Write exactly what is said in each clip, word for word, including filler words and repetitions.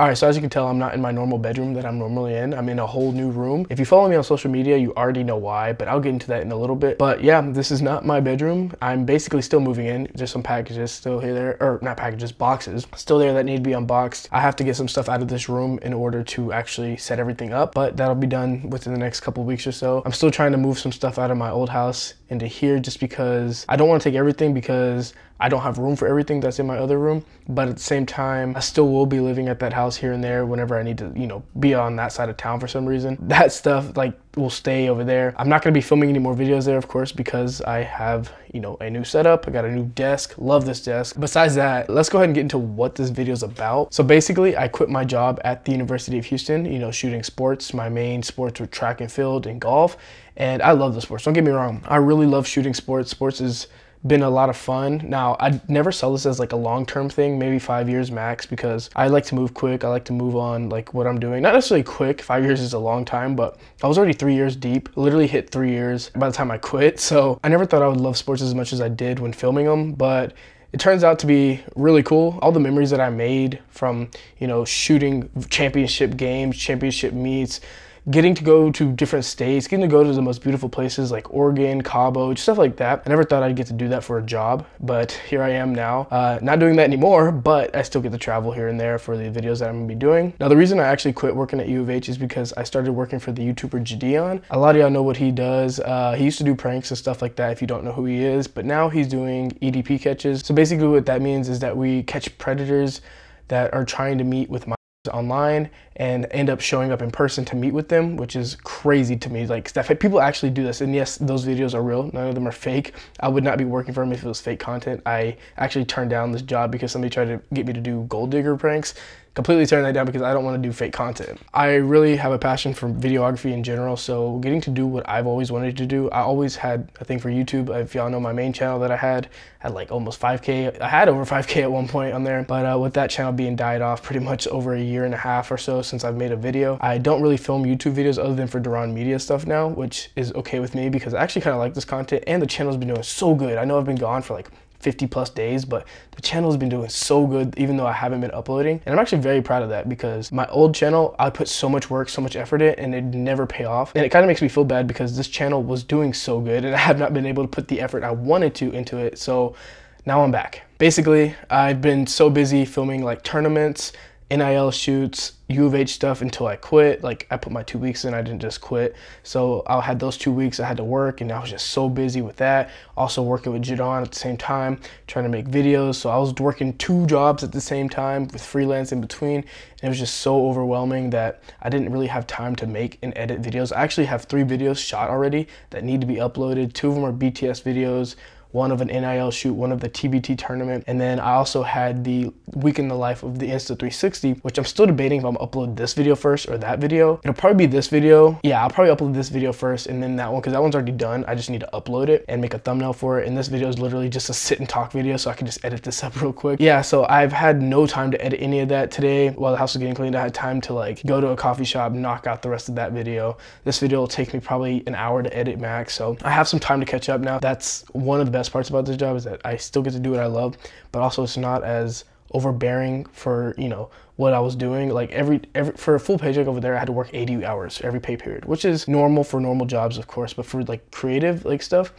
Alright, so as you can tell, I'm not in my normal bedroom that I'm normally in. I'm in a whole new room. If you follow me on social media, you already know why, but I'll get into that in a little bit. But yeah, this is not my bedroom. I'm basically still moving in. There's some packages still here there, or not packages, boxes still there that need to be unboxed. I have to get some stuff out of this room in order to actually set everything up, but that'll be done within the next couple weeks or so. I'm still trying to move some stuff out of my old house into here just because I don't want to take everything because I don't have room for everything that's in my other room, but at the same time, I still will be living at that house here and there whenever I need to, you know, be on that side of town for some reason. That stuff, like, will stay over there. I'm not gonna be filming any more videos there, of course, because I have, you know, a new setup. I got a new desk. Love this desk. Besides that, let's go ahead and get into what this video is about. So basically, I quit my job at the University of Houston, you know, shooting sports. My main sports were track and field and golf, and I love the sports. Don't get me wrong. I really love shooting sports. Sports is been a lot of fun. Now, I'd never sell this as like a long-term thing, maybe five years max, because I like to move quick. I like to move on like what I'm doing. Not necessarily quick, five years is a long time, but I was already three years deep, literally hit three years by the time I quit. So I never thought I would love sports as much as I did when filming them, but it turns out to be really cool. All the memories that I made from, you know, shooting championship games, championship meets, getting to go to different states, getting to go to the most beautiful places like Oregon, Cabo, just stuff like that. I never thought I'd get to do that for a job, but here I am now. Uh, not doing that anymore, but I still get to travel here and there for the videos that I'm gonna be doing. Now, the reason I actually quit working at U of H is because I started working for the YouTuber Jidion. A lot of y'all know what he does. Uh, he used to do pranks and stuff like that if you don't know who he is, but now he's doing E D P catches. So basically what that means is that we catch predators that are trying to meet with my online and end up showing up in person to meet with them, which is crazy to me. Like, that people actually do this, and yes, those videos are real. None of them are fake. I would not be working for him if it was fake content. I actually turned down this job because somebody tried to get me to do gold digger pranks. Completely turn that down because I don't want to do fake content. I really have a passion for videography in general, so getting to do what I've always wanted to do. I always had a thing for YouTube. If y'all know my main channel that I had, had like almost five K. I had over five K at one point on there, but uh, with that channel being died off pretty much over a year and a half or so since I've made a video, I don't really film YouTube videos other than for Duron Media stuff now, which is okay with me because I actually kind of like this content and the channel's been doing so good. I know I've been gone for like fifty plus days, but the channel's been doing so good even though I haven't been uploading, and I'm actually very proud of that because my old channel, I put so much work, so much effort in, and it'd never pay off, and it kind of makes me feel bad because this channel was doing so good and I have not been able to put the effort I wanted to into it. So now I'm back. Basically, I've been so busy filming like tournaments, N I L shoots, U of H stuff until I quit. Like, I put my two weeks in, I didn't just quit. So I had those two weeks I had to work, and I was just so busy with that. Also working with Jidion at the same time, trying to make videos. So I was working two jobs at the same time with freelance in between. And it was just so overwhelming that I didn't really have time to make and edit videos. I actually have three videos shot already that need to be uploaded. Two of them are B T S videos, one of an N I L shoot, one of the T B T tournament, and then I also had the week in the life of the Insta three sixty, which I'm still debating if I'm upload this video first or that video. It'll probably be this video. Yeah, I'll probably upload this video first and then that one, because that one's already done. I just need to upload it and make a thumbnail for it, and this video is literally just a sit and talk video, so I can just edit this up real quick. Yeah, so I've had no time to edit any of that today. While the house was getting cleaned, I had time to like go to a coffee shop, knock out the rest of that video. This video will take me probably an hour to edit max, so I have some time to catch up now. That's one of the best parts about this job, is that I still get to do what I love, but also it's not as overbearing for, you know, what I was doing. Like every, every for a full paycheck over there, I had to work eighty hours every pay period, which is normal for normal jobs, of course, but for like creative like stuff,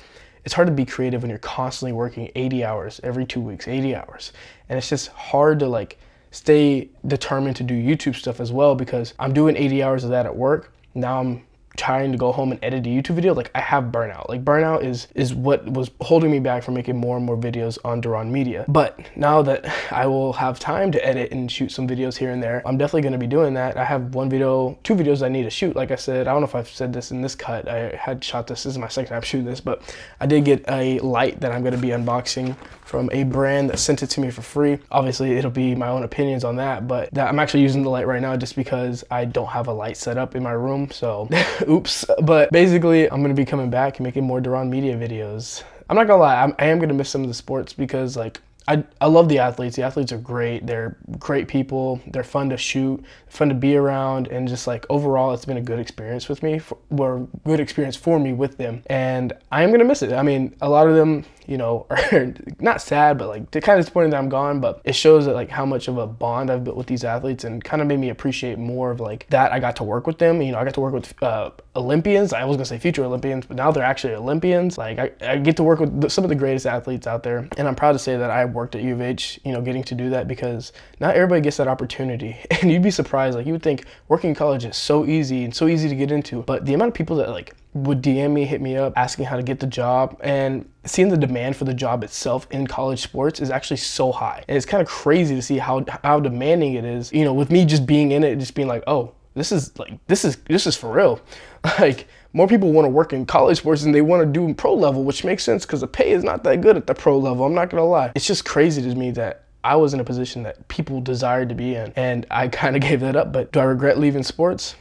it's hard to be creative when you're constantly working eighty hours every two weeks, eighty hours. And it's just hard to like stay determined to do YouTube stuff as well, because I'm doing eighty hours of that at work. Now I'm trying to go home and edit a YouTube video. Like, I have burnout. Like, burnout is is what was holding me back from making more and more videos on Duron Media. But now that I will have time to edit and shoot some videos here and there, I'm definitely going to be doing that. I have one video, two videos I need to shoot. Like I said, I don't know if I've said this in this cut. I had shot this. This is my second time shooting this, but I did get a light that I'm going to be unboxing from a brand that sent it to me for free. Obviously, it'll be my own opinions on that, but that I'm actually using the light right now just because I don't have a light set up in my room, so oops. But basically, I'm gonna be coming back and making more Duron Media videos. I'm not gonna lie, I'm, I am gonna miss some of the sports because like I, I love the athletes. The athletes are great. They're great people. They're fun to shoot, fun to be around, and just like overall, it's been a good experience with me, for, or good experience for me with them. And I am gonna miss it. I mean, a lot of them you know, are not sad, but like they're kind of disappointed that I'm gone, but it shows that like how much of a bond I've built with these athletes, and kind of made me appreciate more of like that I got to work with them. You know, I got to work with uh, Olympians. I was gonna say future Olympians, but now they're actually Olympians. Like I, I get to work with the, some of the greatest athletes out there, and I'm proud to say that I worked at U of H, you know, getting to do that, because not everybody gets that opportunity. And you'd be surprised, like you would think working in college is so easy and so easy to get into, but the amount of people that like would D M me, hit me up, asking how to get the job, and seeing the demand for the job itself in college sports is actually so high. And it's kind of crazy to see how how demanding it is, you know, with me just being in it, just being like, oh, this is like, this is, this is for real. Like more people want to work in college sports than they want to do in pro level, which makes sense because the pay is not that good at the pro level. I'm not going to lie. It's just crazy to me that I was in a position that people desired to be in, and I kind of gave that up. But do I regret leaving sports?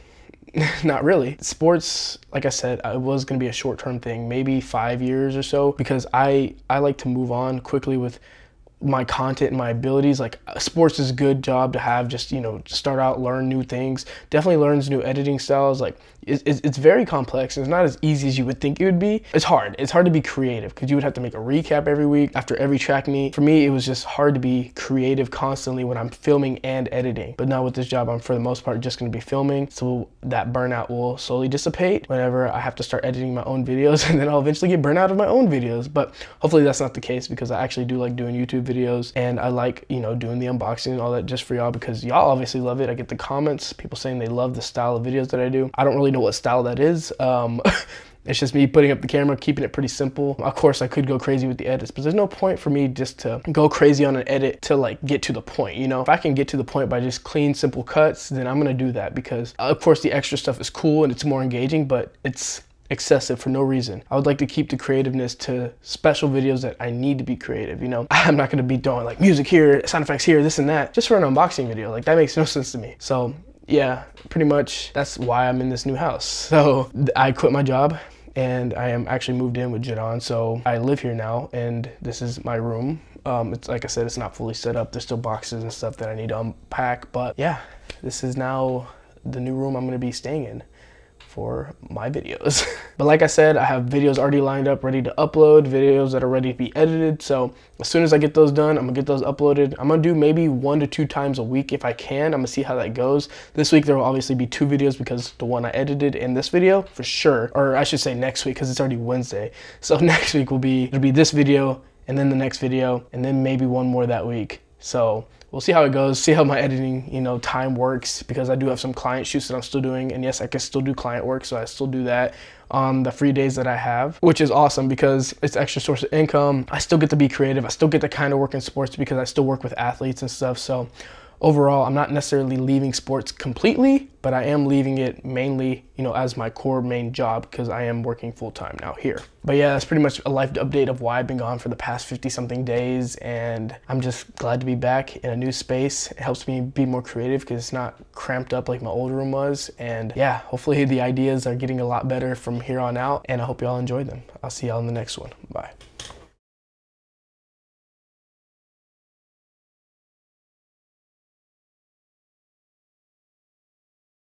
Not really. Sports, like I said, it was going to be a short-term thing, maybe five years or so, because I, I like to move on quickly with my content and my abilities. Like sports is a good job to have, just, you know, start out, learn new things, definitely learns new editing styles. Like it's, it's very complex, and it's not as easy as you would think it would be. It's hard. It's hard to be creative because you would have to make a recap every week after every track meet. For me, it was just hard to be creative constantly when I'm filming and editing. But now with this job, I'm for the most part just going to be filming, so that burnout will slowly dissipate whenever I have to start editing my own videos, and then I'll eventually get burnout of my own videos. But hopefully that's not the case, because I actually do like doing YouTube videos videos and I like, you know, doing the unboxing and all that just for y'all, because y'all obviously love it. I get the comments, people saying they love the style of videos that I do. I don't really know what style that is. Um, it's just me putting up the camera, keeping it pretty simple. Of course, I could go crazy with the edits, but there's no point for me just to go crazy on an edit to like get to the point, you know? If I can get to the point by just clean, simple cuts, then I'm gonna do that, because uh, of course the extra stuff is cool and it's more engaging, but it's excessive for no reason. I would like to keep the creativeness to special videos that I need to be creative, you know? I'm not gonna be doing like music here, sound effects here, this and that, just for an unboxing video. Like that makes no sense to me. So yeah, pretty much that's why I'm in this new house. So I quit my job, and I am actually moved in with Jidion, so I live here now, and this is my room. Um, it's like I said, it's not fully set up. There's still boxes and stuff that I need to unpack, but yeah, this is now the new room I'm gonna be staying in for my videos. But like I said, I have videos already lined up, ready to upload, videos that are ready to be edited. So as soon as I get those done, I'm gonna get those uploaded. I'm gonna do maybe one to two times a week if I can. I'm gonna see how that goes. This week there will obviously be two videos, because the one I edited in this video for sure, or I should say next week, because it's already Wednesday. So next week will be, it'll be this video, and then the next video, and then maybe one more that week. So we'll see how it goes, see how my editing, you know, time works, because I do have some client shoots that I'm still doing. And yes, I can still do client work, so I still do that on the free days that I have, which is awesome because it's extra source of income. I still get to be creative. I still get to kind of work in sports because I still work with athletes and stuff. So overall, I'm not necessarily leaving sports completely, but I am leaving it mainly, you know, as my core main job, because I am working full time now here. But yeah, that's pretty much a life update of why I've been gone for the past fifty something days. And I'm just glad to be back in a new space. It helps me be more creative because it's not cramped up like my old room was. And yeah, hopefully the ideas are getting a lot better from here on out, and I hope y'all enjoy them. I'll see y'all in the next one. Bye.